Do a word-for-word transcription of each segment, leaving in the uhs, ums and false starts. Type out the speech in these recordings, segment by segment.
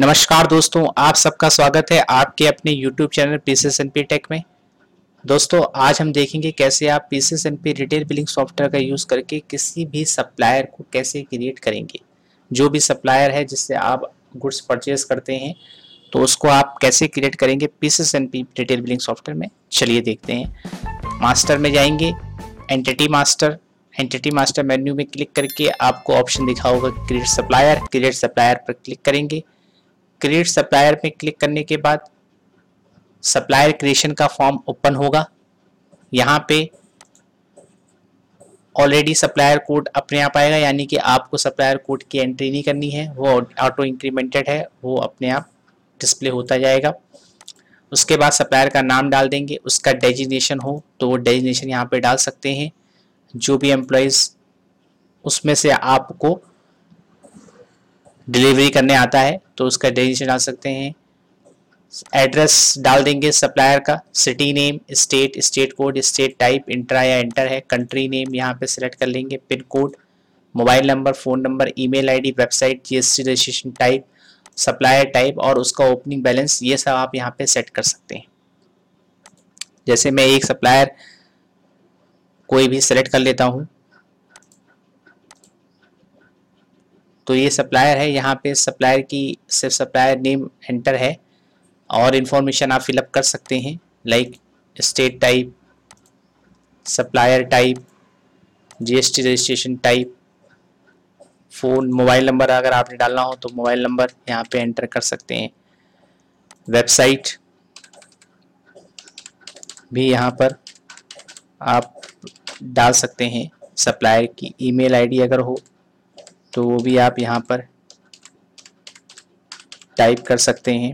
नमस्कार दोस्तों, आप सबका स्वागत है आपके अपने YouTube channel PCSN P tech में। दोस्तों आज हम देखेंगे कैसे आप PCSN P retail billing software का यूज़ करके किसी भी सप्लायर को कैसे क्रिएट करेंगे। जो भी सप्लायर है जिससे आप गुड्स परचेज करते हैं तो उसको आप कैसे क्रिएट करेंगे PCSN P retail billing software में। चलिए देखते हैं। मास्टर में जाएंगे, entity master entity master menu में क्लिक करके आपको ऑप्शन दिखा होगा क्रिएट सप्लायर। क्रिएट सप्लायर पर क्लिक करेंगे। क्रिएट सप्लायर पे क्लिक करने के बाद सप्लायर क्रिएशन का फॉर्म ओपन होगा। यहाँ पे ऑलरेडी सप्लायर कोड अपने आप आएगा, यानी कि आपको सप्लायर कोड की एंट्री नहीं करनी है, वो ऑटो इंक्रीमेंटेड है, वो अपने आप डिस्प्ले होता जाएगा। उसके बाद सप्लायर का नाम डाल देंगे। उसका डेजिग्नेशन हो तो वो डेजिग्नेशन यहाँ पे डाल सकते हैं। जो भी एम्प्लॉयज़ उसमें से आपको डिलीवरी करने आता है तो उसका डेजिग्नेशन डाल सकते हैं। एड्रेस डाल देंगे सप्लायर का, city name, state, state code, state type, intra या इंटर है। कंट्री नेम यहाँ पे सिलेक्ट कर लेंगे, pin code, mobile number, phone number, email ID, website, GST registration type, supplier type और उसका ओपनिंग बैलेंस, ये सब आप यहाँ पे सेट कर सकते हैं। जैसे मैं एक सप्लायर कोई भी सिलेक्ट कर लेता हूँ तो ये सप्लायर है। यहाँ पे सप्लायर की सिर्फ सप्लायर नेम एंटर है और इन्फॉर्मेशन आप फिलअप कर सकते हैं, like state type, supplier type, GST registration type, phone, mobile number अगर आपने डालना हो तो मोबाइल नंबर यहाँ पे एंटर कर सकते हैं। वेबसाइट भी यहाँ पर आप डाल सकते हैं। सप्लायर की ईमेल आईडी अगर हो तो वो भी आप यहाँ पर टाइप कर सकते हैं।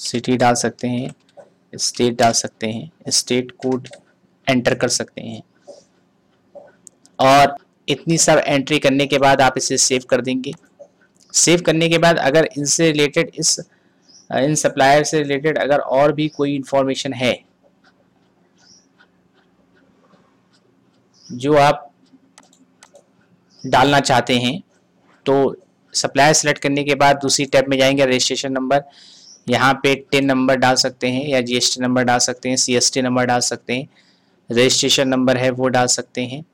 सिटी डाल सकते हैं, स्टेट डाल सकते हैं, स्टेट कोड एंटर कर सकते हैं। और इतनी सब एंट्री करने के बाद आप इसे सेव कर देंगे। सेव करने के बाद अगर इनसे रिलेटेड इस इन सप्लायर से रिलेटेड अगर और भी कोई इन्फॉर्मेशन है जो आप डालना चाहते हैं तो सप्लायर सेलेक्ट करने के बाद दूसरी टैब में जाएंगे, रजिस्ट्रेशन नंबर। यहाँ पे टिन नंबर डाल सकते हैं या जीएसटी नंबर डाल सकते हैं, सीएसटी नंबर डाल सकते हैं, रजिस्ट्रेशन नंबर है वो डाल सकते हैं।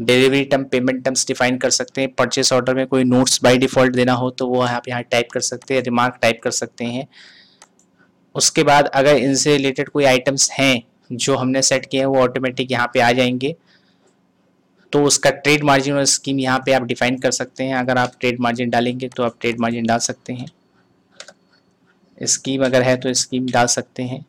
Delivery term, payment terms define कर सकते हैं। परचेस ऑर्डर में कोई नोट्स बाय डिफ़ॉल्ट देना हो तो वो आप यहाँ टाइप कर सकते हैं, रिमार्क टाइप कर सकते हैं। उसके बाद अगर इनसे रिलेटेड कोई आइटम्स हैं जो हमने सेट किए हैं वो ऑटोमेटिक यहाँ पर आ जाएंगे। तो उसका ट्रेड मार्जिन और स्कीम यहाँ पे आप डिफाइन कर सकते हैं। अगर आप ट्रेड मार्जिन डालेंगे तो आप ट्रेड मार्जिन डाल सकते हैं, स्कीम अगर है तो स्कीम डाल सकते हैं।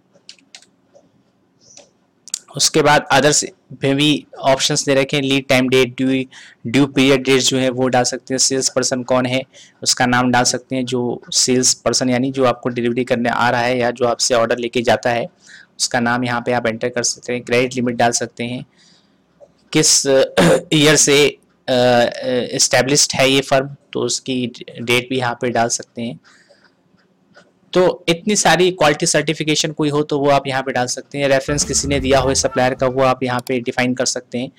उसके बाद अदर्स में भी ऑप्शंस दे रखे हैं, lead time date, due due period date जो है वो डाल सकते हैं। सेल्स पर्सन कौन है उसका नाम डाल सकते हैं। जो सेल्स पर्सन यानी जो आपको डिलीवरी करने आ रहा है या जो आपसे ऑर्डर लेके जाता है उसका नाम यहाँ पर आप एंटर कर सकते हैं। क्रेडिट लिमिट डाल सकते हैं, किस ईयर से इस्टेब्लिश्ड है ये फर्म तो उसकी डेट भी यहाँ पे डाल सकते हैं। तो इतनी सारी क्वालिटी सर्टिफिकेशन कोई हो तो वो आप यहाँ पे डाल सकते हैं। रेफरेंस किसी ने दिया हो सप्लायर का वो आप यहाँ पे डिफाइन कर सकते हैं।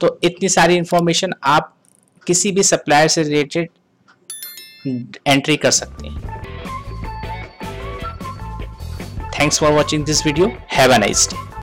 तो इतनी सारी इन्फॉर्मेशन आप किसी भी सप्लायर से रिलेटेड एंट्री कर सकते हैं। Thanks for watching this video. Have a nice day.